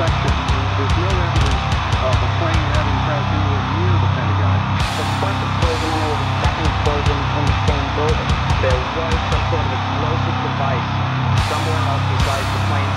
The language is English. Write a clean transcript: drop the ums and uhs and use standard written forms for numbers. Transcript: section, there's no evidence of a plane having crashed anywhere near the Pentagon. The first explosion and there was a second explosion in the same building. There was some sort of explosive device somewhere else besides the plane.